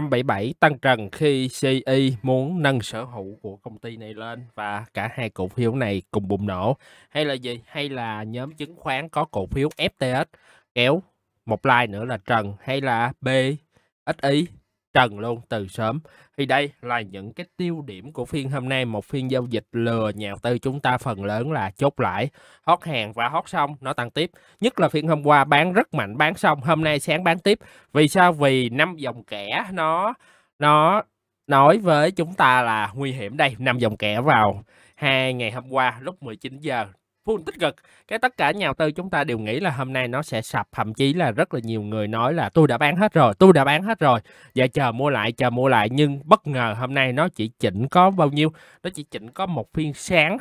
577 tăng trần khi CI muốn nâng sở hữu của công ty này lên và cả hai cổ phiếu này cùng bùng nổ. Hay là gì? Hay là nhóm chứng khoán có cổ phiếu FTX kéo một like nữa là trần, hay là BSI trần luôn từ sớm. Thì đây là những cái tiêu điểm của phiên hôm nay, một phiên giao dịch lừa nhà đầu tư chúng ta phần lớn là chốt lãi, hót hàng và hót xong nó tăng tiếp. Nhất là phiên hôm qua bán rất mạnh, bán xong hôm nay sáng bán tiếp. Vì sao? Vì 5 dòng kẻ nó nói với chúng ta là nguy hiểm. Đây, 5 dòng kẻ vào hai ngày hôm qua lúc 19 giờ. Full tích cực, cái tất cả nhà đầu tư chúng ta đều nghĩ là hôm nay nó sẽ sập, thậm chí là rất là nhiều người nói là tôi đã bán hết rồi và chờ mua lại, nhưng bất ngờ hôm nay nó chỉ chỉnh có bao nhiêu, nó chỉ chỉnh có một phiên sáng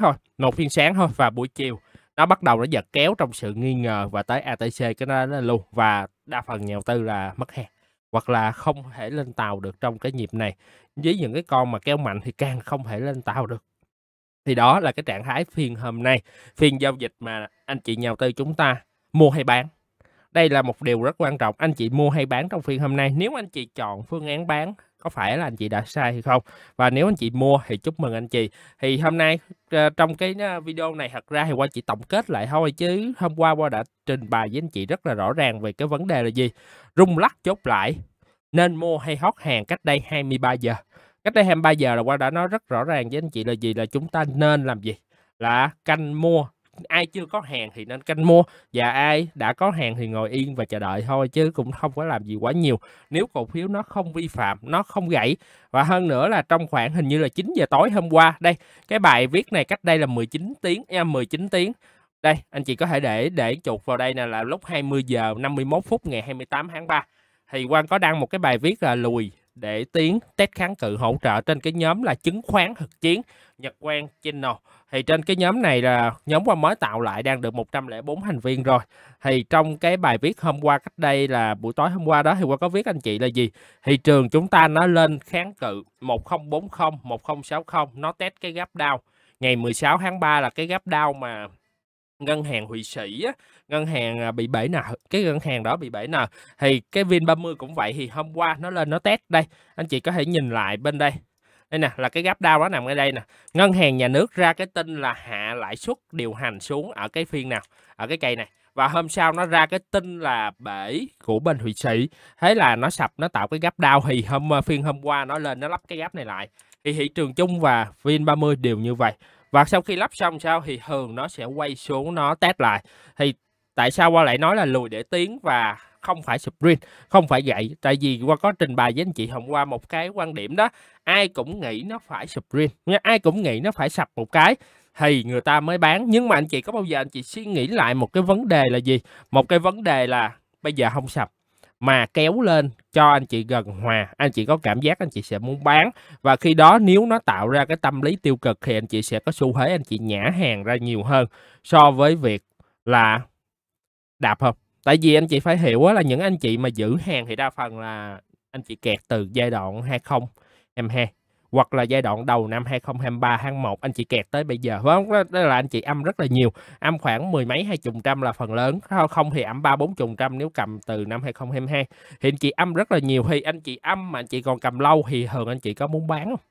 thôi và buổi chiều nó bắt đầu nó giật kéo trong sự nghi ngờ và tới ATC cái đó luôn, và đa phần nhà đầu tư là mất hàng hoặc là không thể lên tàu được trong cái nhịp này. Với những cái con mà kéo mạnh thì càng không thể lên tàu được. Thì đó là cái trạng thái phiên hôm nay, phiên giao dịch mà anh chị nhà đầu tư chúng ta mua hay bán. Đây là một điều rất quan trọng, anh chị mua hay bán trong phiên hôm nay. Nếu anh chị chọn phương án bán, có phải là anh chị đã sai hay không? Và nếu anh chị mua thì chúc mừng anh chị. Thì hôm nay trong cái video này thật ra thì Quang chỉ tổng kết lại thôi, chứ hôm qua Quang đã trình bày với anh chị rất là rõ ràng về cái vấn đề là gì. Rung lắc chốt lại, nên mua hay hót hàng cách đây 23 giờ. Cách đây 23 giờ là Quang đã nói rất rõ ràng với anh chị là gì, là chúng ta nên làm gì, là canh mua. Ai chưa có hàng thì nên canh mua, và ai đã có hàng thì ngồi yên và chờ đợi thôi, chứ cũng không có làm gì quá nhiều nếu cổ phiếu nó không vi phạm, nó không gãy. Và hơn nữa là trong khoảng hình như là 9 giờ tối hôm qua, đây cái bài viết này cách đây là 19 tiếng. Đây anh chị có thể để chuột vào đây nè, là lúc 20 giờ 51 phút ngày 28 tháng 3 thì Quang có đăng một cái bài viết là lùi để tiến test kháng cự hỗ trợ trên cái nhóm là chứng khoán thực chiến Nhật Quang Channel. Thì trên cái nhóm này là nhóm Quang mới tạo lại, đang được 104 thành viên rồi. Thì trong cái bài viết hôm qua cách đây là buổi tối hôm qua đó thì Quang có viết anh chị là gì, thị trường chúng ta nó lên kháng cự 1040, 1060, nó test cái gap down ngày 16 tháng 3 là cái gap down mà ngân hàng Thụy Sĩ, ngân hàng bị bể nợ, cái ngân hàng đó bị bể nợ. Thì cái VN30 cũng vậy, thì hôm qua nó lên nó test đây, anh chị có thể nhìn lại bên đây. Đây nè, là cái gap down đó nằm ở đây nè. Ngân hàng nhà nước ra cái tin là hạ lãi suất điều hành xuống ở cái phiên nào, ở cái cây này. Và hôm sau nó ra cái tin là bể của bên Thụy Sĩ. Thế là nó sập, nó tạo cái gap down, thì phiên hôm qua nó lên nó lắp cái gap này lại. Thì thị trường chung và VN30 đều như vậy. Và sau khi lắp xong sao thì thường nó sẽ quay xuống nó test lại. Thì tại sao Quang lại nói là lùi để tiến và không phải sprint, không phải gậy? Tại vì Quang có trình bày với anh chị hôm qua một cái quan điểm đó, ai cũng nghĩ nó phải sprint, ai cũng nghĩ nó phải sập một cái thì người ta mới bán. Nhưng mà anh chị có bao giờ anh chị suy nghĩ lại một cái vấn đề là gì? Một cái vấn đề là bây giờ không sập mà kéo lên cho anh chị gần hòa, anh chị có cảm giác anh chị sẽ muốn bán. Và khi đó nếu nó tạo ra cái tâm lý tiêu cực thì anh chị sẽ có xu thế anh chị nhả hàng ra nhiều hơn so với việc là đạp không. Tại vì anh chị phải hiểu là những anh chị mà giữ hàng thì đa phần là anh chị kẹt từ giai đoạn 2022 hoặc là giai đoạn đầu năm 2023 tháng 1 anh chị kẹt tới bây giờ, phải không? Đó là anh chị âm rất là nhiều, âm khoảng mười mấy 20% là phần lớn, không thì âm 30-40% nếu cầm từ năm 2022 thì anh chị âm rất là nhiều. Thì anh chị âm mà anh chị còn cầm lâu thì thường anh chị có muốn bán không?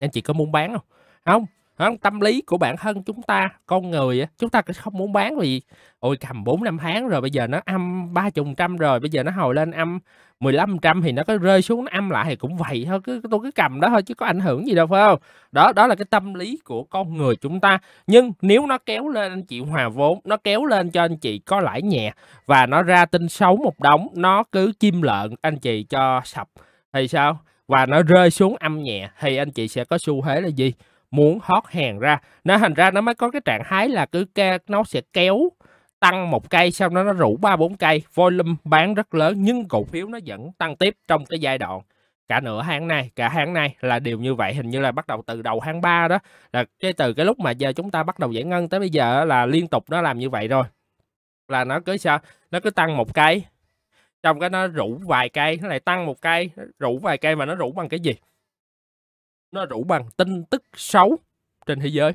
Anh chị có muốn bán không? Không, tâm lý của bản thân chúng ta, con người chúng ta không muốn bán vì ôi cầm 4-5 tháng rồi bây giờ nó âm 30% rồi, bây giờ nó hồi lên âm 15% thì nó có rơi xuống nó âm lại thì cũng vậy thôi, tôi cứ cầm đó thôi chứ có ảnh hưởng gì đâu, phải không? Đó là cái tâm lý của con người chúng ta. Nhưng nếu nó kéo lên anh chị hòa vốn, nó kéo lên cho anh chị có lãi nhẹ và nó ra tin xấu một đống, nó cứ chim lợn anh chị cho sập thì sao? Và nó rơi xuống âm nhẹ thì anh chị sẽ có xu thế là gì? Muốn hót hàng ra. Nó thành ra nó mới có cái trạng thái là cứ nó sẽ kéo tăng một cây, sau đó nó rủ 3-4 cây, volume bán rất lớn nhưng cổ phiếu nó vẫn tăng tiếp trong cái giai đoạn cả nửa tháng này, cả tháng này là đều như vậy. Hình như là bắt đầu từ đầu tháng 3 đó, là từ cái lúc mà giờ chúng ta bắt đầu giải ngân tới bây giờ là liên tục nó làm như vậy rồi. Là nó cứ sao? Nó cứ tăng một cây, trong cái nó rủ vài cây, nó lại tăng một cây, rủ vài cây, mà nó rủ bằng cái gì? Nó rủ bằng tin tức xấu trên thế giới,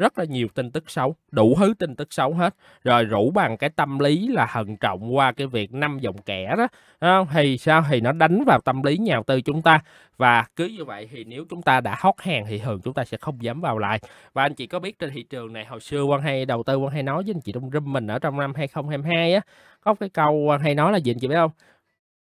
rất là nhiều tin tức xấu, đủ thứ tin tức xấu hết, rồi rủ bằng cái tâm lý là thận trọng qua cái việc 5 dòng kẻ đó, không? Thì sao? Thì nó đánh vào tâm lý nhà đầu tư chúng ta, và cứ như vậy thì nếu chúng ta đã hot hàng thì thường chúng ta sẽ không dám vào lại. Và anh chị có biết trên thị trường này hồi xưa Quang hay đầu tư, Quang hay nói với anh chị trong room mình ở trong năm 2022 á, có cái câu Quang hay nói là gì anh chị biết không?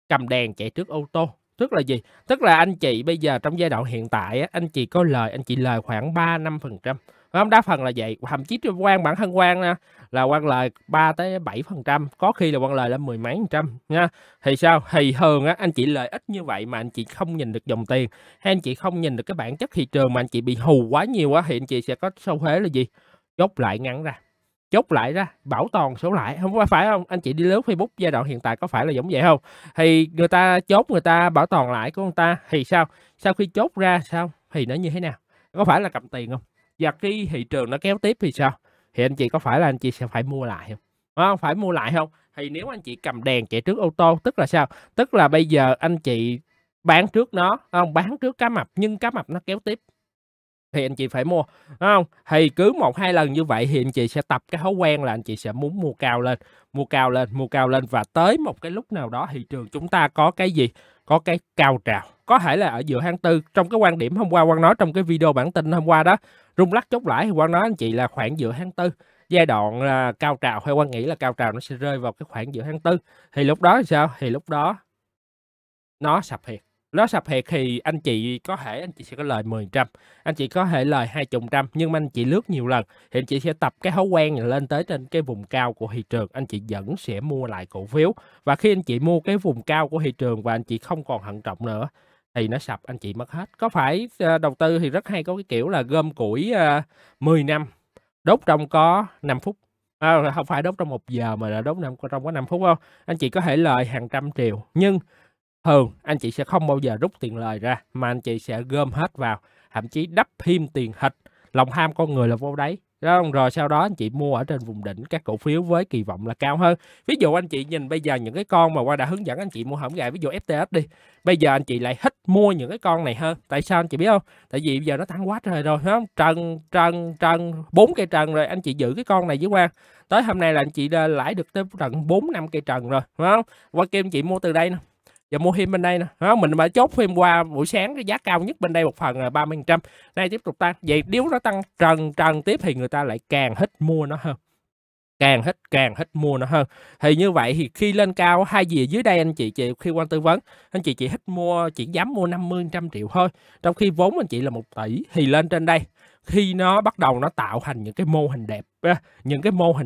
Cầm đèn chạy trước ô tô. Tức là gì? Tức là anh chị bây giờ trong giai đoạn hiện tại á, anh chị có lời, anh chị lời khoảng 3-5%. Không, đa phần là vậy, thậm chí cho Quang, bản thân Quang nha, là Quang lời 3-7%, có khi là Quang lời lên 10 mấy % nha. Thì sao? Thì thường á, anh chị lời ít như vậy mà anh chị không nhìn được dòng tiền, hay anh chị không nhìn được cái bản chất thị trường mà anh chị bị hù quá nhiều á, thì anh chị sẽ có xu thế là gì? Chốt lại ngắn ra, chốt lại ra, bảo toàn số lại, không phải không? Anh chị đi lướt Facebook giai đoạn hiện tại có phải là giống vậy không? Thì người ta chốt, người ta bảo toàn lại của người ta, thì sao? Sau khi chốt ra sao? Thì nó như thế nào? Có phải là cầm tiền không? Và khi thị trường nó kéo tiếp thì sao? Thì anh chị có phải là anh chị sẽ phải mua lại không? À, phải mua lại không? Thì nếu anh chị cầm đèn chạy trước ô tô, tức là sao? Tức là bây giờ anh chị bán trước nó, không? Bán trước cá mập, nhưng cá mập nó kéo tiếp thì anh chị phải mua, đúng không? Thì cứ 1-2 lần như vậy thì anh chị sẽ tập cái thói quen là anh chị sẽ muốn mua cao lên, mua cao lên, mua cao lên, và tới một cái lúc nào đó thị trường chúng ta có cái gì? Có cái cao trào. Có thể là ở giữa tháng 4, trong cái quan điểm hôm qua Quang nói trong cái video bản tin hôm qua đó, rung lắc chốt lại, thì Quang nói anh chị là khoảng giữa tháng 4, giai đoạn là cao trào, hay Quang nghĩ là cao trào nó sẽ rơi vào cái khoảng giữa tháng 4. Thì lúc đó thì sao? Thì lúc đó nó sập thiệt. Nó sập thiệt thì anh chị có thể anh chị sẽ có lời 10%, anh chị có thể lời 20%, nhưng mà anh chị lướt nhiều lần thì anh chị sẽ tập cái thói quen lên tới trên cái vùng cao của thị trường, anh chị vẫn sẽ mua lại cổ phiếu. Và khi anh chị mua cái vùng cao của thị trường và anh chị không còn thận trọng nữa thì nó sập, anh chị mất hết. Có phải đầu tư thì rất hay có cái kiểu là gom củi 10 năm đốt trong có 5 phút. À, không phải đốt trong 1 giờ mà là đốt trong có 5 phút không? Anh chị có thể lời hàng trăm triệu, nhưng thường anh chị sẽ không bao giờ rút tiền lời ra mà anh chị sẽ gom hết vào, thậm chí đắp thêm tiền thịt, lòng tham con người là vô đáy. Rồi sau đó anh chị mua ở trên vùng đỉnh các cổ phiếu với kỳ vọng là cao hơn. Ví dụ anh chị nhìn bây giờ những cái con mà qua đã hướng dẫn anh chị mua hỏng gà, ví dụ FTX đi, bây giờ anh chị lại thích mua những cái con này hơn. Tại sao anh chị biết không? Tại vì bây giờ nó tăng quá trời rồi, phải không? Trần 4 cây trần rồi, anh chị giữ cái con này với Quang, tới hôm nay là anh chị lãi được tới tận 4-5 cây trần rồi, phải không? Qua kia anh chị mua từ đây nè, giờ mua thêm bên đây nè, mình mà chốt thêm qua buổi sáng cái giá cao nhất bên đây một phần là 30%, nay tiếp tục tăng. Vậy nếu nó tăng trần tiếp thì người ta lại càng thích mua nó hơn, càng thích mua nó hơn. Thì như vậy thì khi lên cao hai gì dưới đây anh chị khi quan tư vấn, anh chị chỉ thích mua, chỉ dám mua 50-100 triệu thôi, trong khi vốn anh chị là 1 tỷ. Thì lên trên đây khi nó bắt đầu nó tạo thành những cái mô hình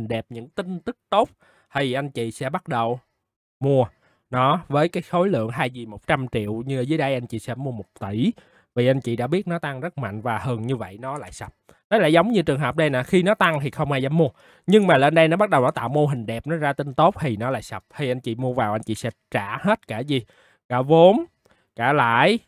đẹp, những tin tức tốt, thì anh chị sẽ bắt đầu mua nó với cái khối lượng hay gì 100 triệu như dưới đây anh chị sẽ mua 1 tỷ, vì anh chị đã biết nó tăng rất mạnh và hơn như vậy nó lại sập. Nó lại giống như trường hợp đây nè, khi nó tăng thì không ai dám mua, nhưng mà lên đây nó bắt đầu nó tạo mô hình đẹp, nó ra tin tốt thì nó lại sập. Thì anh chị mua vào anh chị sẽ trả hết cả gì, cả vốn, cả lãi,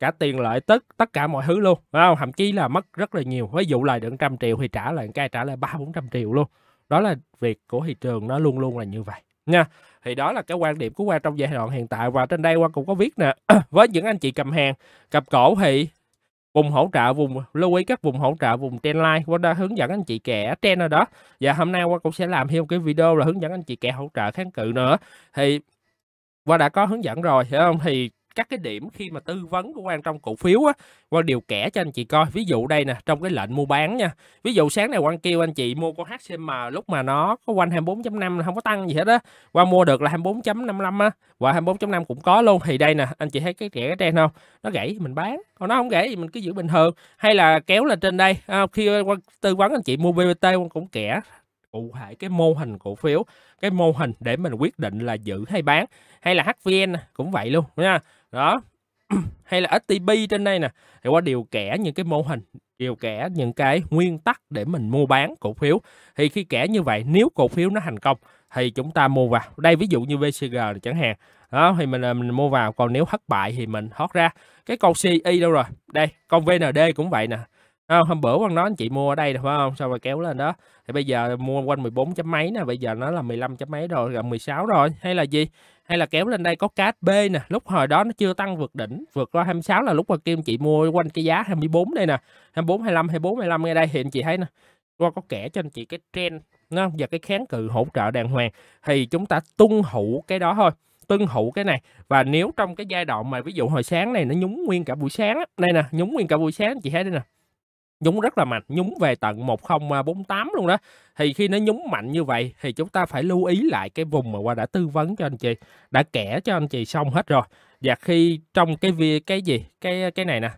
cả tiền lợi tức, tất cả mọi thứ luôn, phải không? Thậm chí là mất rất là nhiều. Ví dụ lời được 100 triệu thì trả lại cái trả lại 300-400 triệu luôn. Đó là việc của thị trường, nó luôn luôn là như vậy nha. Thì đó là cái quan điểm của Quang trong giai đoạn hiện tại. Và trên đây Quang cũng có viết nè, với những anh chị cầm hàng, cầm cổ thì vùng hỗ trợ, vùng lưu ý các vùng hỗ trợ, vùng trendline, Quang đã hướng dẫn anh chị kẻ trend ở đó. Và hôm nay Quang cũng sẽ làm thêm một cái video là hướng dẫn anh chị kẻ hỗ trợ kháng cự nữa. Thì Quang đã có hướng dẫn rồi, hiểu không? Thì các cái điểm khi mà tư vấn của Quang trong cổ phiếu á, Quang điều kẻ cho anh chị coi. Ví dụ đây nè, trong cái lệnh mua bán nha. Ví dụ sáng nay Quang kêu anh chị mua con HCM lúc mà nó có quanh 24.5 là không có tăng gì hết á. Quang mua được là 24.55 á, và 24.5 cũng có luôn. Thì đây nè, anh chị thấy cái kẻ trend không? Nó gãy mình bán, còn nó không gãy thì mình cứ giữ bình thường. Hay là kéo lên trên đây, khi Quang tư vấn anh chị mua BVT, Quang cũng kẻ cụ thể cái mô hình cổ phiếu, cái mô hình để mình quyết định là giữ hay bán. Hay là HVN cũng vậy luôn nha. Đó. Hay là STP trên đây nè, thì qua điều kẻ những cái mô hình, điều kẻ những cái nguyên tắc để mình mua bán cổ phiếu. Thì khi kẻ như vậy, nếu cổ phiếu nó thành công thì chúng ta mua vào. Đây ví dụ như VCG chẳng hạn. Đó, thì mình mua vào, còn nếu thất bại thì mình thoát ra. Cái con CI đâu rồi? Đây, con VND cũng vậy nè. Hôm bữa Quang nói anh chị mua ở đây phải không? Xong rồi kéo lên đó. Thì bây giờ mua quanh 14 chấm mấy nè, bây giờ nó là 15 chấm mấy rồi, gần 16 rồi. Hay là gì? Hay là kéo lên đây có KSB nè, lúc hồi đó nó chưa tăng vượt đỉnh, vượt qua 26 là lúc mà Kim chị mua quanh cái giá 24 đây nè, 24, 25, 24, 25 ngay đây. Hiện chị thấy nè, Qua có kể cho anh chị cái trend nó và cái kháng cự hỗ trợ đàng hoàng thì chúng ta tuân hữu cái đó thôi, tuân hữu cái này. Và nếu trong cái giai đoạn mà ví dụ hồi sáng này nó nhúng nguyên cả buổi sáng, đây nè, nhúng nguyên cả buổi sáng, chị thấy đây nè, nhúng rất là mạnh, nhúng về tận 1048 luôn đó. Thì khi nó nhúng mạnh như vậy thì chúng ta phải lưu ý lại cái vùng mà qua đã tư vấn cho anh chị, đã kể cho anh chị xong hết rồi. Và khi trong cái này nè,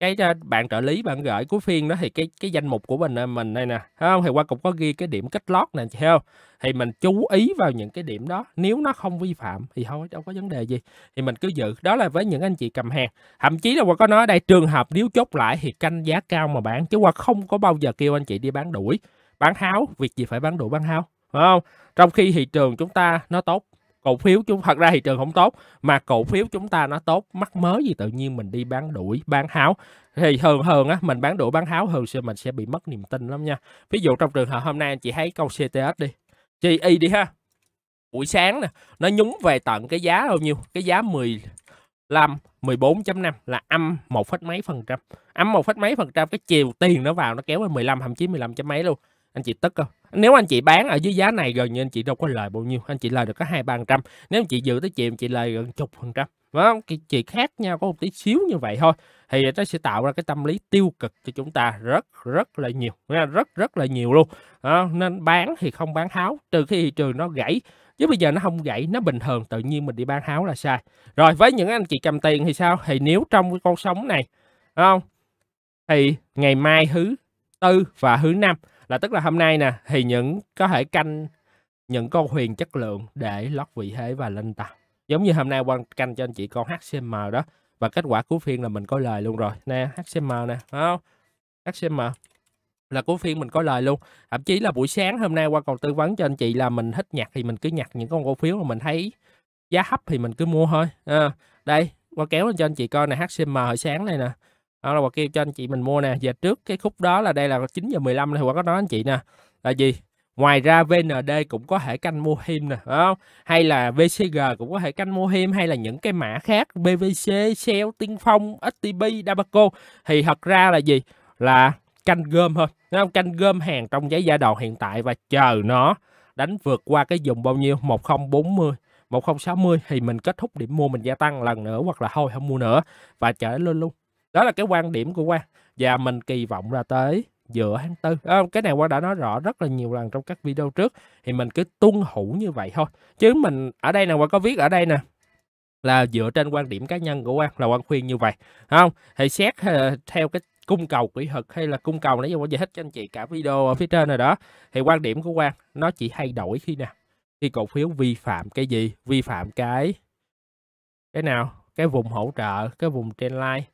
cái bạn trợ lý bạn gửi của phiên đó thì cái danh mục của mình đây nè, thấy không? Thì qua cũng có ghi cái điểm kết lót nè, chị thấy không? Thì mình chú ý vào những cái điểm đó, nếu nó không vi phạm thì thôi, đâu có vấn đề gì, thì mình cứ giữ. Đó là với những anh chị cầm hàng. Thậm chí là qua có nói ở đây, trường hợp nếu chốt lại thì canh giá cao mà bán, chứ qua không có bao giờ kêu anh chị đi bán đuổi bán tháo. Việc gì phải bán đuổi bán tháo, phải không? Trong khi thị trường chúng ta nó tốt, cổ phiếu chúng thật ra thị trường không tốt mà cổ phiếu chúng ta nó tốt, mắc mớ gì tự nhiên mình đi bán đuổi bán tháo. Thì thường á, mình bán đuổi bán tháo thường mình sẽ bị mất niềm tin lắm nha. Ví dụ trong trường hợp hôm nay anh chị thấy câu CTS đi, CI đi ha, buổi sáng nè nó nhúng về tận cái giá bao nhiêu, cái giá 15 14.5 là âm 1 phẩy mấy %, âm 1 phẩy mấy %. Cái chiều tiền nó vào nó kéo lên 15, thậm chí 15 chấm mấy luôn. Anh chị tức không? Nếu anh chị bán ở dưới giá này gần như anh chị đâu có lời bao nhiêu, anh chị lời được có 2-3%. Nếu anh chị giữ tới chiều anh chị lời gần 10%, phải không? Cái chị khác nhau có một tí xíu như vậy thôi thì nó sẽ tạo ra cái tâm lý tiêu cực cho chúng ta rất là nhiều, rất là nhiều luôn. Đó, nên bán thì không bán tháo trừ khi thị trường nó gãy, chứ bây giờ nó không gãy, nó bình thường, tự nhiên mình đi bán tháo là sai. Rồi với những anh chị cầm tiền thì sao? Thì nếu trong cái con sóng này, phải không? Thì ngày mai thứ Tư và thứ Năm, là tức là hôm nay nè, thì những có thể canh những con huyền chất lượng để lót vị thế và lên tàu. Giống như hôm nay Quang canh cho anh chị con HCM đó, và kết quả cuối phiên là mình có lời luôn rồi nè. HCM nè, phải không? HCM là cuối phiên mình có lời luôn. Thậm chí là buổi sáng hôm nay Quang còn tư vấn cho anh chị là mình thích nhặt thì mình cứ nhặt những con cổ phiếu mà mình thấy giá hấp thì mình cứ mua thôi. Đây Quang kéo lên cho anh chị coi nè, HCM hồi sáng này nè. Đó là Quang kêu cho anh chị mình mua nè. Và trước cái khúc đó là đây là 9:15 thì Quang có nói anh chị nè là gì? Ngoài ra VND cũng có thể canh mua thêm nè, phải không? Hay là VCG cũng có thể canh mua thêm, hay là những cái mã khác, BVC, Shell, Tiên Phong, STP, Dabaco. Thì thật ra là gì? Là canh gom thôi, đúng không? Canh gom hàng trong giai đoạn hiện tại và chờ nó đánh vượt qua cái vùng bao nhiêu? 1040. 1060 thì mình kết thúc điểm mua, mình gia tăng lần nữa hoặc là thôi không mua nữa và chờ lên luôn. Đó là cái quan điểm của Quang và mình kỳ vọng ra tới giữa tháng Tư. Cái này Quang đã nói rõ rất là nhiều lần trong các video trước, thì mình cứ tuân hữu như vậy thôi. Chứ mình ở đây nè, Quang có viết ở đây nè là dựa trên quan điểm cá nhân của Quang là Quang khuyên như vậy, không? Thì xét theo cái cung cầu kỹ thuật hay là cung cầu nãy giờ Quang giải thích cho anh chị cả video ở phía trên rồi đó. Thì quan điểm của Quang nó chỉ thay đổi khi nào? Khi cổ phiếu vi phạm cái gì? Vi phạm cái nào? Cái vùng hỗ trợ, cái vùng trendline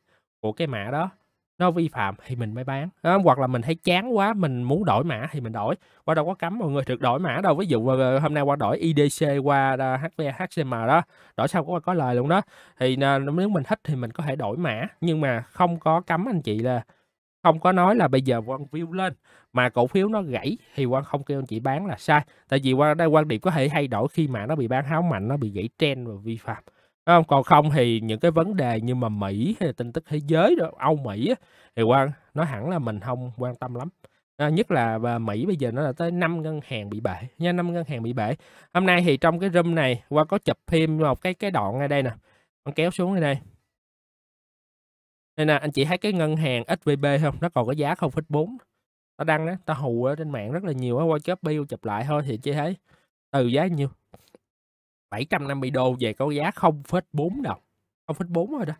của cái mã đó nó vi phạm thì mình mới bán, hoặc là mình thấy chán quá mình muốn đổi mã thì mình đổi. Qua đâu có cấm mọi người được đổi mã đâu. Ví dụ hôm nay qua đổi IDC qua HCM đó, đổi xong qua có lời luôn đó. Thì nếu mình thích thì mình có thể đổi mã, nhưng mà không có cấm anh chị, là không có nói là bây giờ Quang view lên mà cổ phiếu nó gãy thì Quang không kêu anh chị bán là sai. Tại vì qua đây quan điểm có thể thay đổi khi mà nó bị bán tháo mạnh, nó bị gãy trend và vi phạm. Còn không thì những cái vấn đề như mà Mỹ hay là tin tức thế giới đó, Âu Mỹ thì Quang nói hẳn là mình không quan tâm lắm. Nhất là Mỹ bây giờ nó là tới 5 ngân hàng bị bể nha, 5 ngân hàng bị bể. Hôm nay thì trong cái room này Quang có chụp thêm một cái đoạn ngay đây nè, con kéo xuống đây này. Đây nè, anh chị thấy cái ngân hàng SVB không? Nó còn có giá 0,4. Ta đăng đó, ta hù ở trên mạng rất là nhiều á, Quang copy chụp lại thôi thì chị thấy từ giá nhiêu? 750 đô về có giá 0,4 đồng, 0,4 rồi đó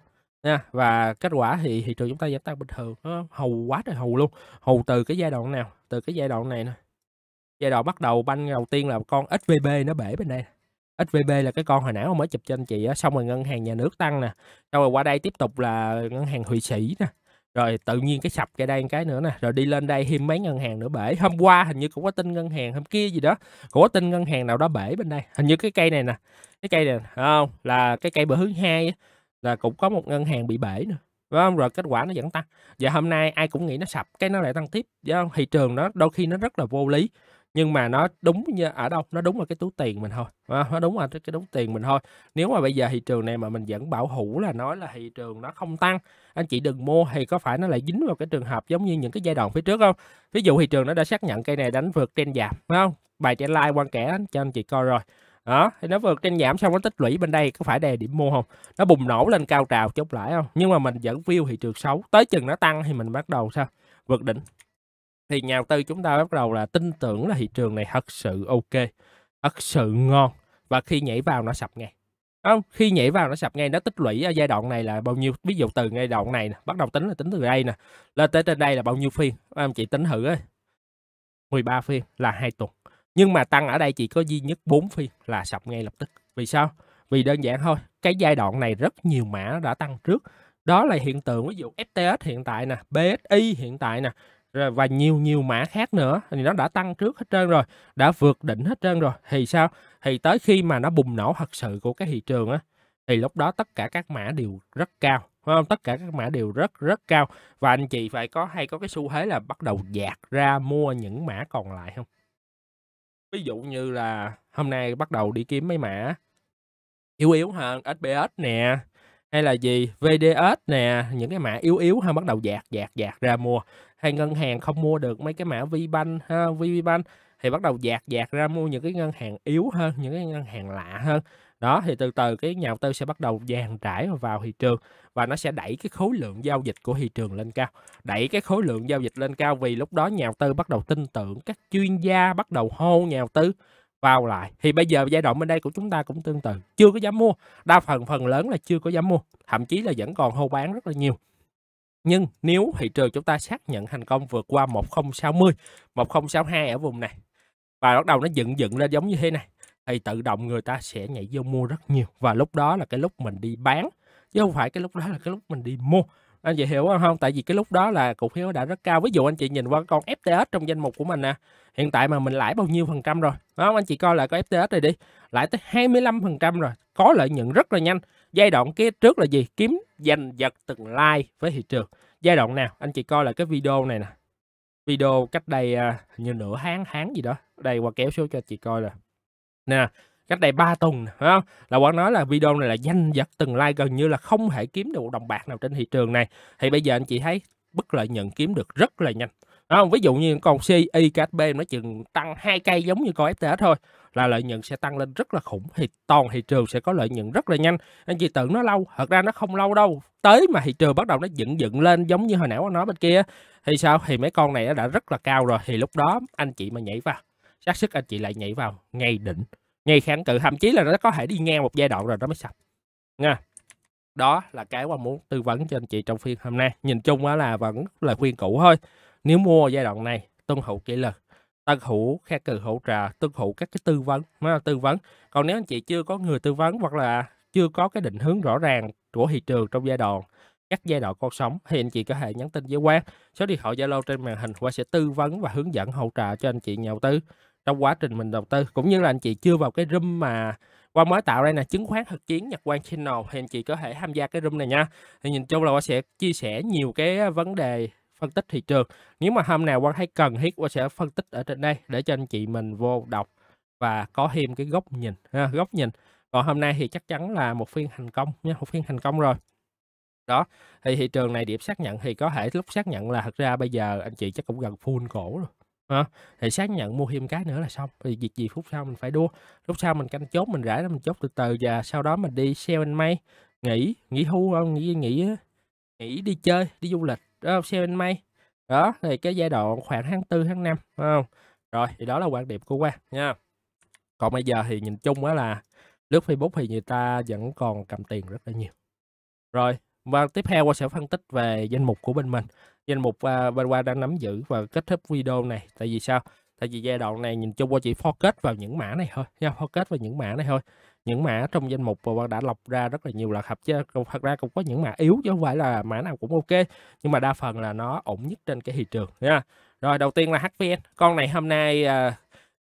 nha. Và kết quả thì thị trường chúng ta giảm tăng bình thường, nó hầu quá trời hầu luôn. Hầu từ cái giai đoạn nào? Từ cái giai đoạn này nè, giai đoạn bắt đầu banh đầu tiên là con SVB nó bể bên đây. SVB là cái con hồi nãy mới chụp cho anh chị á, xong rồi ngân hàng nhà nước tăng nè, xong rồi qua đây tiếp tục là ngân hàng Thụy Sĩ nè, rồi tự nhiên cái sập cái đây cái nữa nè, rồi đi lên đây thêm mấy ngân hàng nữa bể. Hôm qua hình như cũng có tin ngân hàng, hôm kia gì đó cũng có tin ngân hàng nào đó bể bên đây. Hình như cái cây này nè, cái cây này không, là cái cây bữa thứ Hai là cũng có một ngân hàng bị bể nữa, phải không? Rồi kết quả nó vẫn tăng. Và hôm nay ai cũng nghĩ nó sập, cái nó lại tăng tiếp, phải không? Thị trường nó đôi khi nó rất là vô lý. nhưng mà nó đúng như ở đâu, nó đúng là cái túi tiền mình thôi, nó đúng là cái đống tiền mình thôi. Nếu mà bây giờ thị trường này mà mình vẫn bảo hủ là nói là thị trường nó không tăng, anh chị đừng mua, thì có phải nó lại dính vào cái trường hợp giống như những cái giai đoạn phía trước không? Ví dụ thị trường nó đã xác nhận cây này đánh vượt trên giảm, phải không? Bài trên like quan kẻ cho anh chị coi rồi đó, thì nó vượt trên giảm xong nó tích lũy bên đây, có phải đây điểm mua không? Nó bùng nổ lên cao trào chốt lại không? Nhưng mà mình vẫn view thị trường xấu, tới chừng nó tăng thì mình bắt đầu sao vượt đỉnh, thì nhà đầu tư chúng ta bắt đầu là tin tưởng là thị trường này thật sự ok, thật sự ngon, và khi nhảy vào nó sập ngay. Không, khi nhảy vào nó sập ngay, nó tích lũy ở giai đoạn này là bao nhiêu, ví dụ từ giai đoạn này nè, bắt đầu tính là tính từ đây nè lên tới trên đây là bao nhiêu phiên, em chị tính thử ấy, 13 phiên là 2 tuần, nhưng mà tăng ở đây chỉ có duy nhất 4 phiên là sập ngay lập tức. Vì sao? Vì đơn giản thôi, cái giai đoạn này rất nhiều mã đã tăng trước, đó là hiện tượng ví dụ FTX hiện tại nè, BSI hiện tại nè, và nhiều mã khác nữa, thì nó đã tăng trước hết trơn rồi, đã vượt đỉnh hết trơn rồi, thì sao? Thì tới khi mà nó bùng nổ thật sự của cái thị trường á, thì lúc đó tất cả các mã đều rất cao, phải không? Tất cả các mã đều rất cao, và anh chị phải hay có cái xu thế là bắt đầu dạt ra mua những mã còn lại không? Ví dụ như là hôm nay bắt đầu đi kiếm mấy mã yếu hơn, SBS nè, hay là gì VDS nè, những cái mã yếu ha, bắt đầu dạt ra mua. Hay ngân hàng không mua được mấy cái mã VPBank ha, VPBank thì bắt đầu dạt ra mua những cái ngân hàng yếu hơn, những cái ngân hàng lạ hơn. Đó, thì từ từ cái nhà đầu tư sẽ bắt đầu dàn trải vào thị trường, và nó sẽ đẩy cái khối lượng giao dịch của thị trường lên cao. Đẩy cái khối lượng giao dịch lên cao, vì lúc đó nhà đầu tư bắt đầu tin tưởng, các chuyên gia bắt đầu hô nhà đầu tư vào lại. Thì bây giờ giai đoạn bên đây của chúng ta cũng tương tự, chưa có dám mua, đa phần lớn là chưa có dám mua, thậm chí là vẫn còn hô bán rất là nhiều. Nhưng nếu thị trường chúng ta xác nhận thành công vượt qua 1060, 1062 ở vùng này, và bắt đầu nó dựng lên giống như thế này, thì tự động người ta sẽ nhảy vô mua rất nhiều, và lúc đó là cái lúc mình đi bán, chứ không phải cái lúc đó là cái lúc mình đi mua. Anh chị hiểu không? Tại vì cái lúc đó là cổ phiếu đã rất cao. Ví dụ anh chị nhìn qua con FTX trong danh mục của mình nè, hiện tại mà mình lãi bao nhiêu phần trăm rồi, đúng không? Anh chị coi lại có FTX này đi, lãi tới 25% rồi, có lợi nhuận rất là nhanh. Giai đoạn kia trước là gì? Kiếm giành giật từng like với thị trường. Giai đoạn nào? Anh chị coi lại cái video này nè, video cách đây như nửa tháng gì đó, đây qua kéo số cho anh chị coi là nè, cách đây 3 tuần, phải không? Là Quang nói là video này là danh giật từng like, gần như là không thể kiếm được đồng bạc nào trên thị trường này. Thì bây giờ anh chị thấy bất lợi nhuận kiếm được rất là nhanh. Đúng không? Ví dụ như con CI, KSB nó chừng tăng 2 cây giống như con FTX thôi, là lợi nhuận sẽ tăng lên rất là khủng, thì toàn thị trường sẽ có lợi nhuận rất là nhanh. Anh chị tưởng nó lâu, thật ra nó không lâu đâu. Tới mà thị trường bắt đầu nó dựng lên giống như hồi nãy nó nói bên kia, thì sao? Thì mấy con này nó đã rất là cao rồi, thì lúc đó anh chị mà nhảy vào, xác suất anh chị lại nhảy vào ngay đỉnh, ngay kháng cự, thậm chí là nó có thể đi ngang một giai đoạn rồi nó mới sập nha. Đó là cái mà muốn tư vấn cho anh chị trong phiên hôm nay. Nhìn chung á là vẫn lời khuyên cũ thôi, nếu mua giai đoạn này tuân thủ kỷ luật, tuân thủ khe cừ hỗ trợ, tuân thủ các cái tư vấn. Còn nếu anh chị chưa có người tư vấn, hoặc là chưa có cái định hướng rõ ràng của thị trường trong giai đoạn các giai đoạn con sóng, thì anh chị có thể nhắn tin với Quang, số điện thoại Zalo trên màn hình, Quang sẽ tư vấn và hướng dẫn hỗ trợ cho anh chị nhà đầu tư trong quá trình mình đầu tư. Cũng như là anh chị chưa vào cái room mà Quang mới tạo đây là chứng khoán thực chiến Nhật Quang Channel, thì anh chị có thể tham gia cái room này nha. Thì nhìn chung là Quang sẽ chia sẻ nhiều cái vấn đề phân tích thị trường. Nếu mà hôm nào Quang thấy cần thiết, Quang sẽ phân tích ở trên đây để cho anh chị mình vô đọc và có thêm cái góc nhìn ha, góc nhìn. Còn hôm nay thì chắc chắn là một phiên thành công nha, một phiên thành công rồi. Đó, thì thị trường này điểm xác nhận thì có thể lúc xác nhận là thật ra bây giờ anh chị chắc cũng gần full cổ rồi. Thì xác nhận mua thêm cái nữa là xong, thì việc gì phút sau mình phải đua, lúc sau mình canh chốt, mình rải ra mình chốt từ từ, và sau đó mình đi sale and may, nghỉ hưu không, nghỉ đi chơi, đi du lịch, đó, sale and may. Đó, thì cái giai đoạn khoảng tháng 4 tháng 5 phải không? Rồi, thì đó là quan điểm của Quang nha. Còn bây giờ thì nhìn chung á là lướt Facebook thì người ta vẫn còn cầm tiền rất là nhiều. Rồi, và tiếp theo Quang sẽ phân tích về danh mục của bên mình, danh mục bên qua đang nắm giữ, và kết thúc video này. Tại vì sao? Tại vì giai đoạn này nhìn chung qua chỉ focus vào những mã này thôi nha, focus vào những mã này thôi. Những mã trong danh mục và qua đã lọc ra rất là nhiều là hợp, chứ thật ra cũng có những mã yếu, chứ không phải là mã nào cũng ok, nhưng mà đa phần là nó ổn nhất trên cái thị trường nha. Rồi đầu tiên là HVN, con này hôm nay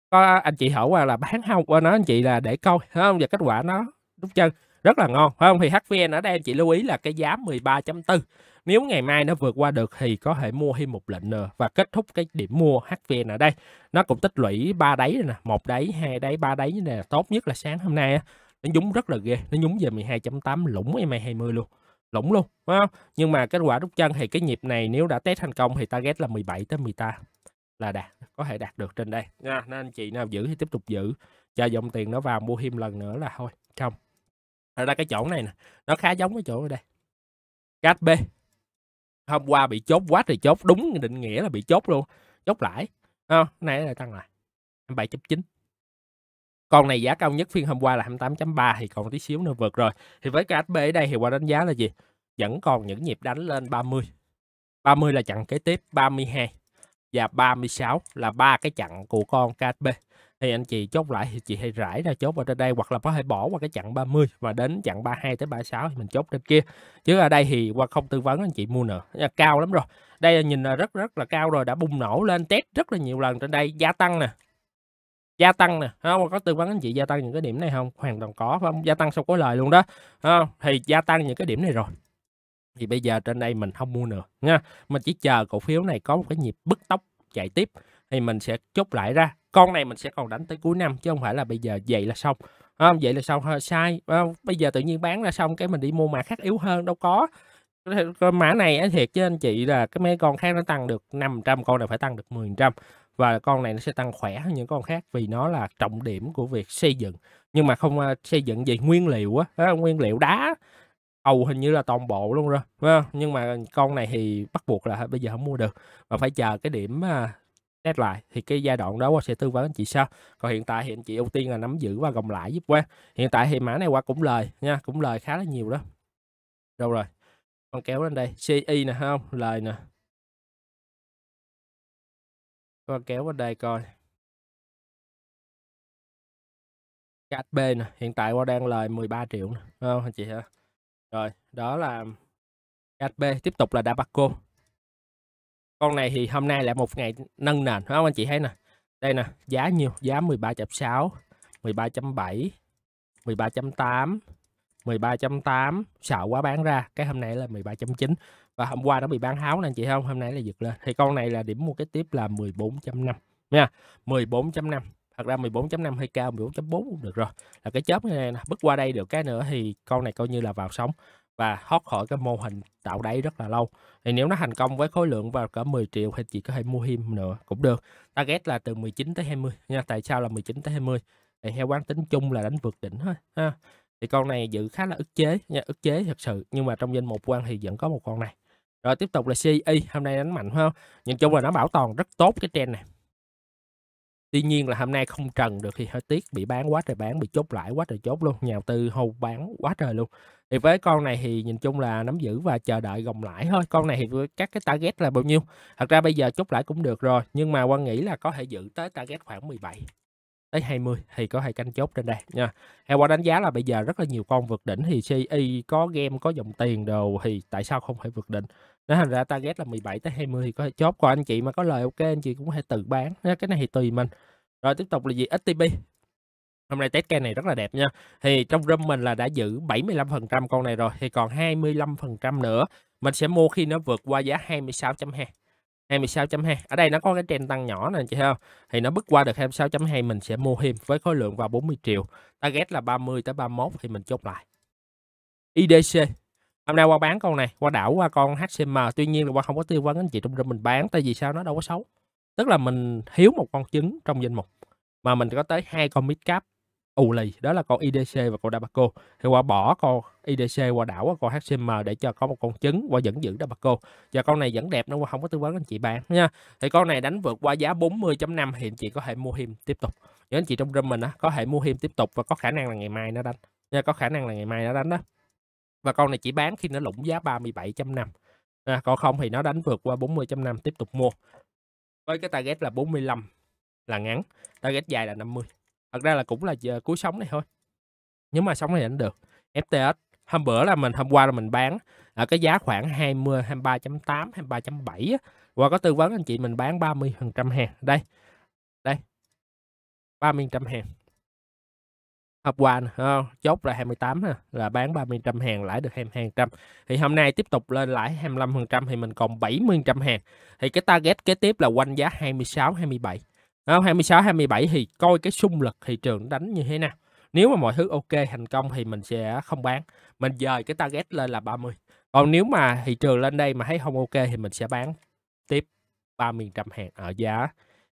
có anh chị hỏi qua là bán không, qua nói anh chị là để coi không, và kết quả nó đúng chân rất là ngon phải không? Thì HVN ở đây anh chị lưu ý là cái giá 13.4 Nếu ngày mai nó vượt qua được thì có thể mua thêm một lệnh nữa và kết thúc cái điểm mua HVN ở đây. Nó cũng tích lũy 3 đáy rồi nè, 1 đáy, 2 đáy, 3 đáy như này là tốt nhất, là sáng hôm nay á. Nó nhúng rất là ghê, nó nhúng về 12.8 lũng MA20 luôn. Lũng luôn, phải không? Nhưng mà kết quả rút chân thì cái nhịp này nếu đã test thành công thì target là 17 tới 18 là đạt, có thể đạt được trên đây nha. Nên anh chị nào giữ thì tiếp tục giữ, cho dòng tiền nó vào mua thêm lần nữa là thôi xong. Thật ra cái chỗ này nè, nó khá giống cái chỗ ở đây. KSB hôm qua bị chốt quá thì chốt, đúng định nghĩa là bị chốt luôn, chốt lại. Nay là tăng lại 7.9. Con này giá cao nhất phiên hôm qua là 28.3 thì còn tí xíu nữa vượt rồi. Thì với KSB ở đây thì qua đánh giá là gì? Vẫn còn những nhịp đánh lên 30. 30 là chặng kế tiếp, 32 và 36 là ba cái chặng của con KSB. Thì anh chị chốt lại thì chị hay rải ra chốt ở trên đây, hoặc là có thể bỏ qua cái chặng 30 và đến chặng 32 tới 36 thì mình chốt trên kia. Chứ ở đây thì qua không tư vấn anh chị mua nữa. Cao lắm rồi. Đây là nhìn là rất là cao rồi, đã bùng nổ lên test rất là nhiều lần trên đây, gia tăng nè. Gia tăng nè, không có tư vấn anh chị gia tăng những cái điểm này không? Hoàn toàn có, không? Gia tăng sau có lời luôn đó. Thì gia tăng những cái điểm này rồi. Thì bây giờ trên đây mình không mua nữa nha. Mình chỉ chờ cổ phiếu này có một cái nhịp bứt tốc chạy tiếp thì mình sẽ chốt lại ra. Con này mình sẽ còn đánh tới cuối năm chứ không phải là bây giờ vậy là xong. Không, vậy là xong sai. Bây giờ tự nhiên bán ra xong cái mình đi mua mã khác yếu hơn đâu có. Cái mã này thiệt chứ anh chị là cái mấy con khác nó tăng được 500, con này phải tăng được 10%. Và con này nó sẽ tăng khỏe hơn những con khác vì nó là trọng điểm của việc xây dựng. Nhưng mà không xây dựng về nguyên liệu á, nguyên liệu đá, hầu hình như là toàn bộ luôn rồi. Nhưng mà con này thì bắt buộc là bây giờ không mua được. Và phải chờ cái điểm test lại. Thì cái giai đoạn đó Qua sẽ tư vấn anh chị sao. Còn hiện tại thì anh chị ưu tiên là nắm giữ và gồng lãi giúp Qua. Hiện tại thì mã này Qua cũng lời nha, cũng lời khá là nhiều đó. Đâu rồi? Con kéo lên đây. CI nè không? Lời nè. Con kéo qua đây coi. KSB nè, hiện tại Qua đang lời 13 triệu nè, không anh chị hả? Rồi, đó là KSB, tiếp tục là Dabaco. Con này thì hôm nay lại một ngày nâng nền, phải không anh chị thấy nè. Đây nè, giá nhiều, giá 13.6, 13.7, 13.8, 13.8, sợ quá bán ra, cái hôm nay là 13.9. Và hôm qua nó bị bán tháo nên chị không, hôm nay là giật lên. Thì con này là điểm mua kế tiếp là 14.5 nha, 14.5. Thật ra 14.5 hơi cao, 14.4 cũng được rồi. Là cái chớp này nè, bước qua đây được cái nữa thì con này coi như là vào sóng và thoát khỏi cái mô hình tạo đáy rất là lâu. Thì nếu nó thành công với khối lượng vào cỡ 10 triệu thì chị có thể mua thêm nữa cũng được. Target là từ 19 tới 20 nha. Tại sao là 19 tới 20? Thì theo quán tính chung là đánh vượt đỉnh thôi ha. Thì con này giữ khá là ức chế nha, ức chế thật sự. Nhưng mà trong danh mục quan thì vẫn có một con này. Rồi tiếp tục là CI, hôm nay đánh mạnh hơn. Nhìn chung là nó bảo toàn rất tốt cái trend này. Tuy nhiên là hôm nay không trần được thì hơi tiếc, bị bán quá trời bán, bị chốt lại quá trời chốt luôn. Nhà đầu tư hô bán quá trời luôn. Thì với con này thì nhìn chung là nắm giữ và chờ đợi gồng lãi thôi. Con này thì các cái target là bao nhiêu? Thật ra bây giờ chốt lại cũng được rồi. Nhưng mà Quang nghĩ là có thể giữ tới target khoảng 17 tới 20 thì có thể canh chốt trên đây nha. Theo Qua đánh giá là bây giờ rất là nhiều con vượt đỉnh, thì CI có game, có dòng tiền đồ thì tại sao không phải vượt đỉnh? Nó thành ra target là 17 tới 20 thì có thể chốt. Còn anh chị mà có lời ok anh chị cũng có thể tự bán. Cái này thì tùy mình. Rồi tiếp tục là gì? STP. Hôm nay test cây này rất là đẹp nha. Thì trong room mình là đã giữ 75% con này rồi, thì còn 25% nữa. Mình sẽ mua khi nó vượt qua giá 26.2. 26.2. Ở đây nó có cái trend tăng nhỏ nè chị thấy không? Thì nó bứt qua được 26.2 mình sẽ mua thêm với khối lượng vào 40 triệu. Target là 30 tới 31 thì mình chốt lại. IDC. Hôm nay Qua bán con này, Qua đảo qua con HCM. Tuy nhiên là Qua không có tư vấn anh chị trong room mình bán, tại vì sao nó đâu có xấu. Tức là mình thiếu một con trứng trong danh mục mà mình có tới 2 con mid cap ù lì, đó là con IDC và con Dabaco. Thì Qua bỏ con IDC, Qua đảo qua con HCM để cho có một con trứng. Qua vẫn giữ Dabaco và con này vẫn đẹp, nó Qua không có tư vấn anh chị bán nha. Thì con này đánh vượt qua giá 40.5 hiện chị có thể mua thêm tiếp tục. Nếu anh chị trong room mình á có thể mua thêm tiếp tục và có khả năng là ngày mai nó đánh nha, có khả năng là ngày mai nó đánh đó. Và con này chỉ bán khi nó lũng giá 37.5 còn không thì nó đánh vượt qua 40.5 tiếp tục mua. Với cái target là 45 là ngắn, target dài là 50. Thật ra là cũng là giờ cuối sóng này thôi. Nhưng mà sóng này đánh được. FTX hôm bữa là hôm qua là mình bán ở cái giá khoảng 20, 23.8, 23.7. Qua có tư vấn anh chị mình bán 30% hàng. Đây. Đây. 30% hàng. Hợp Hoàn chốt là 28 là bán 30% hàng, lãi được 22%. Thì hôm nay tiếp tục lên lãi 25% thì mình còn 70% hàng. Thì cái target kế tiếp là quanh giá 26 27. 26 27 thì coi cái xung lực thị trường đánh như thế nào. Nếu mà mọi thứ ok thành công thì mình sẽ không bán. Mình dời cái target lên là 30. Còn nếu mà thị trường lên đây mà thấy không ok thì mình sẽ bán tiếp 30% hàng ở giá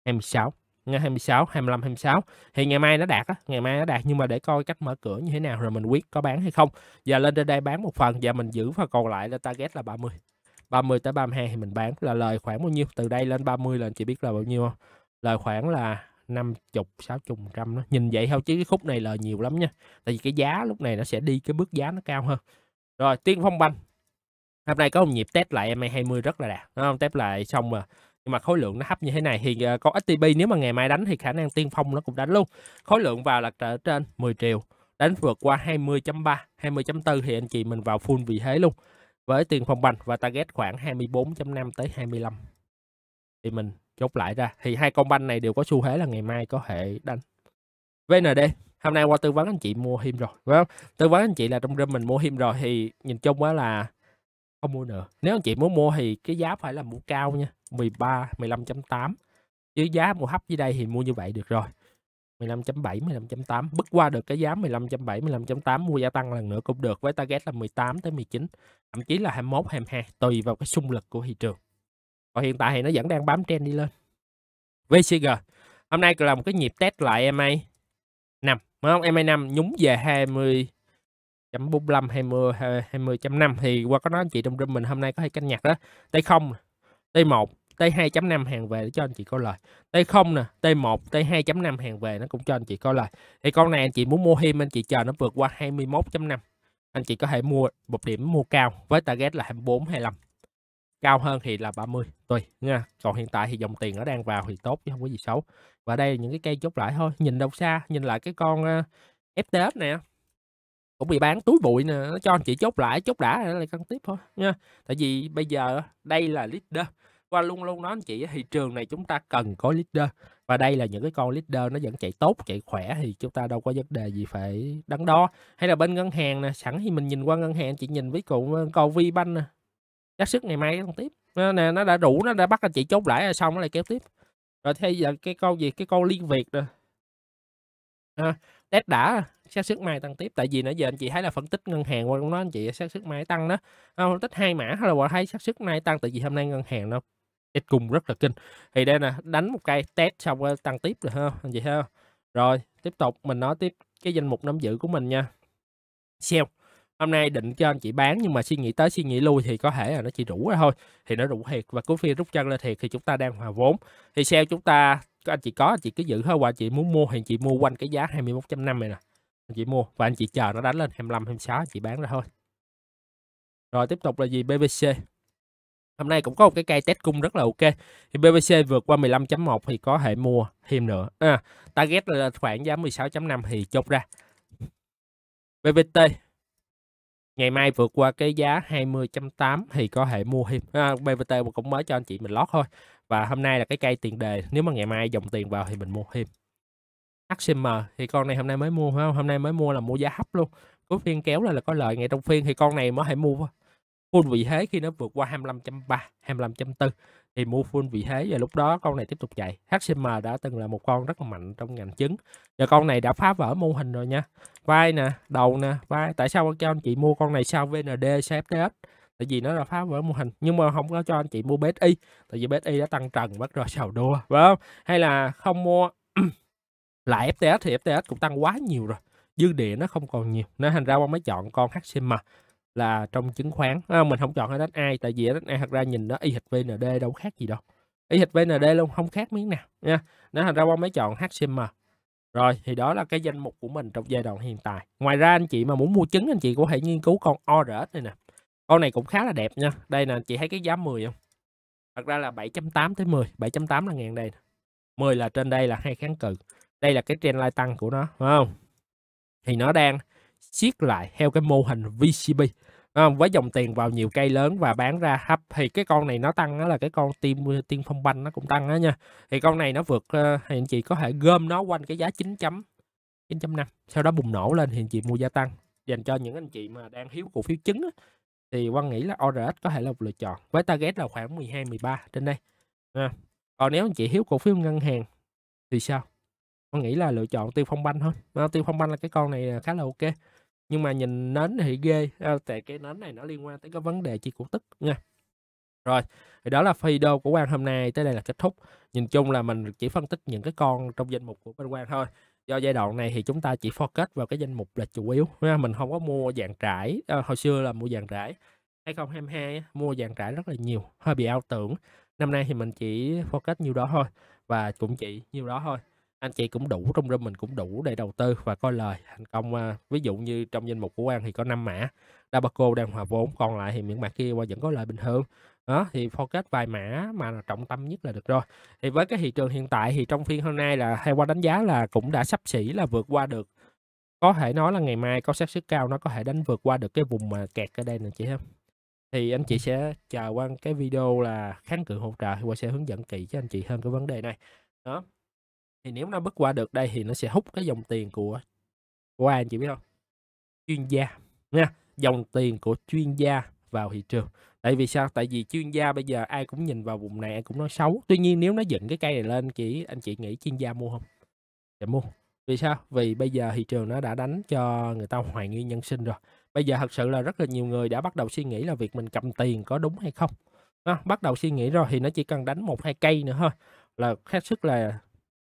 26. 26, 25, 26 thì ngày mai nó đạt á, ngày mai nó đạt, nhưng mà để coi cách mở cửa như thế nào rồi mình quyết có bán hay không. Giờ lên trên đây bán một phần và mình giữ phần còn lại là target là 30. 30 tới 32 thì mình bán, là lời khoảng bao nhiêu? Từ đây lên 30 là anh chị biết là bao nhiêu không? Lời khoảng là 50, 60% đó. Nhìn vậy thôi chứ cái khúc này lời nhiều lắm nha. Tại vì cái giá lúc này nó sẽ đi cái bước giá nó cao hơn. Rồi, Tiên Phong Banh. Hôm nay có một nhịp test lại MA20 rất là đạt. Đúng không? Test lại xong mà. Nhưng mà khối lượng nó hấp như thế này thì con STP nếu mà ngày mai đánh thì khả năng Tiên Phong nó cũng đánh luôn. Khối lượng vào là trở trên 10 triệu, đánh vượt qua 20.3, 20.4 thì anh chị mình vào full vị thế luôn. Với Tiên Phong Banh và target khoảng 24.5 tới 25. Thì mình chốt lại ra thì hai con banh này đều có xu thế là ngày mai có thể đánh. VND hôm nay qua tư vấn anh chị mua him rồi, đúng không? Tư vấn anh chị là trong room mình mua him rồi thì nhìn chung á là không mua nữa. Nếu anh chị muốn mua thì cái giá phải là mua cao nha, 13, 15.8 chứ giá mua hấp dưới đây thì mua như vậy được rồi. 15.7, 15.8 bứt qua được cái giá 15.7, 15.8 mua gia tăng lần nữa cũng được, với target là 18 tới 19, thậm chí là 21, 22 tùy vào cái xung lực của thị trường. Còn hiện tại thì nó vẫn đang bám trend đi lên. VCG hôm nay là một cái nhịp test lại MA5, đúng không? MA5 nhúng về 20.45, 20.5 thì qua có nói anh chị trong room mình hôm nay có thể canh nhặt đó. T0, T1, T2.5 hàng về để cho anh chị có lời. T0 nè, T1, T2.5 hàng về nó cũng cho anh chị có lời. Thì con này anh chị muốn mua him, anh chị chờ nó vượt qua 21.5. Anh chị có thể mua một điểm mua cao với target là 24, 25. Cao hơn thì là 30 tùy nha. Còn hiện tại thì dòng tiền nó đang vào thì tốt chứ không có gì xấu. Và đây là những cái cây chốt lại thôi. Nhìn đâu xa, nhìn lại cái con FTX nè cũng bị bán túi bụi nè, nó cho anh chị chốt lại, chốt đã rồi lại cân tiếp thôi nha. Tại vì bây giờ đây là leader, qua luôn luôn nói anh chị thị trường này chúng ta cần có leader, và đây là những cái con leader nó vẫn chạy tốt, chạy khỏe thì chúng ta đâu có vấn đề gì phải đắn đo. Hay là bên ngân hàng nè, sẵn thì mình nhìn qua ngân hàng, chị nhìn với cụ cầu VPBank nè, chắc sức ngày mai còn tiếp nè, nó đã đủ, nó đã bắt anh chị chốt lại rồi xong nó lại kéo tiếp rồi. Thế giờ cái con gì, cái con Liên Việt rồi test đã, xác sức mai tăng tiếp. Tại vì nãy giờ anh chị thấy là phân tích ngân hàng qua cũng nói anh chị xác sức mai tăng đó, phân tích hai mã hay là thấy xác sức mai tăng, tại vì hôm nay ngân hàng nó ít cùng rất là kinh. Thì đây nè, đánh một cây test xong rồi tăng tiếp rồi ha anh chị ha. Rồi tiếp tục mình nói tiếp cái danh mục nắm giữ của mình nha. Sell hôm nay định cho anh chị bán, nhưng mà suy nghĩ tới suy nghĩ lui thì có thể là nó chỉ rủ ra thôi, thì nó rủ thiệt và cuối phiên rút chân lên thiệt thì chúng ta đang hòa vốn. Thì sell chúng ta anh chị có, anh chị cứ giữ thôi, và chị muốn mua thì chị mua quanh cái giá 21.5 này nè, anh chị mua và anh chị chờ nó đánh lên 25, 26 anh chị bán ra thôi. Rồi tiếp tục là gì? BVC hôm nay cũng có một cái cây test cung rất là ok. Thì BVC vượt qua 15.1 thì có thể mua thêm nữa. Target là khoảng giá 16.5 thì chốt ra. BVT ngày mai vượt qua cái giá 20.8 thì có thể mua thêm. BVT cũng mới cho anh chị mình lót thôi. Và hôm nay là cái cây tiền đề, nếu mà ngày mai dòng tiền vào thì mình mua thêm. HCM thì con này hôm nay mới mua phải không? Hôm nay mới mua là mua giá hấp luôn. Cuối phiên kéo là có lợi ngay trong phiên, thì con này mới hãy mua full vị thế khi nó vượt qua 25.3, 25.4 thì mua full vị thế, và lúc đó con này tiếp tục chạy. HCM đã từng là một con rất là mạnh trong ngành trứng. Giờ con này đã phá vỡ mô hình rồi nha. Vai nè, đầu nè, vai. Tại sao cho anh chị mua con này sau VND, sau FTX? Tại vì nó là phá vỡ mô hình, nhưng mà không có cho anh chị mua BSI, tại vì BSI đã tăng trần bắt rồi xào đua, phải không? Hay là không mua lại FTX thì FTX cũng tăng quá nhiều rồi, dư địa nó không còn nhiều, nên thành ra con mới chọn con HCM là trong chứng khoán. Mình không chọn ai, tại vì ai thật ra nhìn nó y hệt VND đâu khác gì đâu, y hệt VND luôn, không khác miếng nào nha, nên thành ra con mới chọn HCM. Rồi thì đó là cái danh mục của mình trong giai đoạn hiện tại. Ngoài ra anh chị mà muốn mua chứng, anh chị có thể nghiên cứu con ORS này nè, con này cũng khá là đẹp nha. Đây nè, chị thấy cái giá 10 không? Thật ra là 7.8 tới 10, 7.8 là ngàn đây nè. 10 là trên đây là hai kháng cự. Đây là cái trend line tăng của nó, phải không? Thì nó đang siết lại theo cái mô hình VCB, với dòng tiền vào nhiều cây lớn và bán ra hấp. Thì cái con này nó tăng, đó là cái con Tiên Phong Banh nó cũng tăng đó nha. Thì con này nó vượt, thì anh chị có thể gom nó quanh cái giá 9. 9.5, sau đó bùng nổ lên, hiện chị mua gia tăng. Dành cho những anh chị mà đang thiếu cổ phiếu chứng á, thì Quang nghĩ là ORS có thể là một lựa chọn với target là khoảng 12-13 trên đây à. Còn nếu anh chị thiếu cổ phiếu ngân hàng thì sao? Quang nghĩ là lựa chọn Tiêu Phong Banh thôi à. Tiêu Phong Banh là cái con này khá là ok, nhưng mà nhìn nến thì ghê à, tại cái nến này nó liên quan tới cái vấn đề chi cổ tức nha. Rồi, thì đó là video của Quang hôm nay tới đây là kết thúc. Nhìn chung là mình chỉ phân tích những cái con trong danh mục của bên Quang thôi. Do giai đoạn này thì chúng ta chỉ focus vào cái danh mục là chủ yếu. Mình không có mua vàng trải. Hồi xưa là mua vàng trải. 2022 mua vàng trải rất là nhiều, hơi bị ao tưởng. Năm nay thì mình chỉ focus nhiêu đó thôi. Và cũng chỉ nhiêu đó thôi. Anh chị cũng đủ, trong room mình cũng đủ để đầu tư và coi lời thành công. Ví dụ như trong danh mục của Quang thì có 5 mã. Dabaco đang hòa vốn, còn lại thì những mã kia qua vẫn có lời bình thường. Đó, thì focus vài mã mà là trọng tâm nhất là được rồi. Thì với cái thị trường hiện tại thì trong phiên hôm nay là theo qua đánh giá là cũng đã xấp xỉ là vượt qua được. Có thể nói là ngày mai có xác suất cao nó có thể đánh vượt qua được cái vùng mà kẹt ở đây nè chị ha. Thì anh chị sẽ chờ qua cái video là kháng cự hỗ trợ, thì qua sẽ hướng dẫn kỹ cho anh chị hơn cái vấn đề này. Đó. Thì nếu nó bước qua được đây thì nó sẽ hút cái dòng tiền của ai anh chị biết không? Chuyên gia nha, dòng tiền của chuyên gia vào thị trường. Tại vì sao? Tại vì chuyên gia bây giờ ai cũng nhìn vào vùng này, ai cũng nói xấu. Tuy nhiên nếu nó dựng cái cây này lên, anh chị nghĩ chuyên gia mua không? Dạ mua. Vì sao? Vì bây giờ thị trường nó đã đánh cho người ta hoài nghi nhân sinh rồi. Bây giờ thật sự là rất là nhiều người đã bắt đầu suy nghĩ là việc mình cầm tiền có đúng hay không. Đó, bắt đầu suy nghĩ rồi thì nó chỉ cần đánh 1-2 cây nữa thôi là khác sức là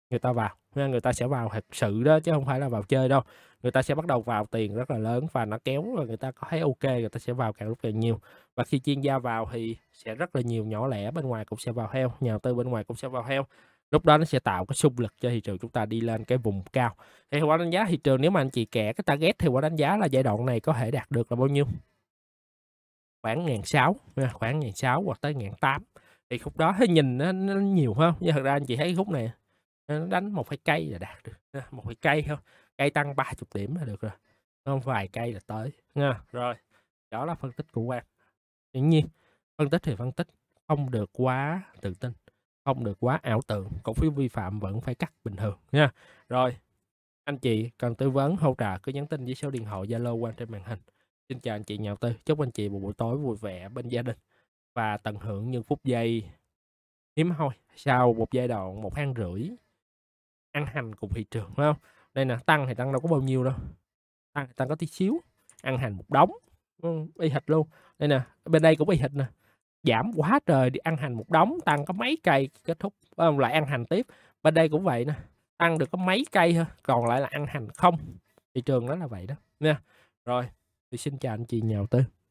người ta vào. Người ta sẽ vào thật sự đó chứ không phải là vào chơi đâu. Người ta sẽ bắt đầu vào tiền rất là lớn và nó kéo và người ta có thấy ok, người ta sẽ vào càng lúc càng nhiều. Và khi chuyên gia vào thì sẽ rất là nhiều nhỏ lẻ bên ngoài cũng sẽ vào theo, nhà đầu tư bên ngoài cũng sẽ vào theo. Lúc đó nó sẽ tạo cái xung lực cho thị trường chúng ta đi lên cái vùng cao. Thì qua đánh giá thị trường nếu mà anh chị kẻ cái target thì qua đánh giá là giai đoạn này có thể đạt được là bao nhiêu? Khoảng 1.600, khoảng 1.600 hoặc tới 1.800. Thì khúc đó thấy nhìn nó nhiều hơn. Nhưng thật ra anh chị thấy khúc này nó đánh 1-2 cây là đạt được. 1-2 cây không? Cây tăng 30 điểm là được rồi, không vài cây là tới nha. Rồi đó là phân tích của Quang. Dĩ nhiên phân tích thì phân tích, không được quá tự tin, không được quá ảo tưởng, cổ phiếu vi phạm vẫn phải cắt bình thường nha. Rồi anh chị cần tư vấn hỗ trợ cứ nhắn tin với số điện thoại Zalo Quang trên màn hình. Xin chào anh chị nhà đầu tư, chúc anh chị một buổi tối vui vẻ bên gia đình và tận hưởng những phút giây hiếm hoi sau một giai đoạn 1,5 tháng ăn hành cùng thị trường, phải không? Đây nè, tăng thì tăng đâu có bao nhiêu đâu, tăng có tí xíu, ăn hành một đống y hệt luôn. Đây nè, bên đây cũng y hệt nè, giảm quá trời đi, ăn hành một đống, tăng có mấy cây kết thúc, lại ăn hành tiếp. Bên đây cũng vậy nè, tăng được có mấy cây thôi, còn lại là ăn hành không. Thị trường đó là vậy đó nha. Rồi thì xin chào anh chị nhà đầu tư.